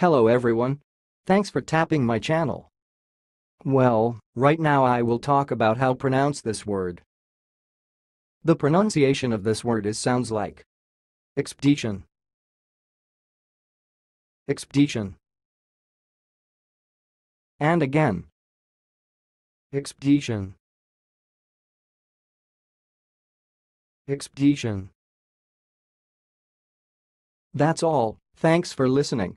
Hello everyone. Thanks for tapping my channel. Well, right now I will talk about how pronounce this word. The pronunciation of this word sounds like expedition. Expedition. And again. Expedition. Expedition. That's all. Thanks for listening.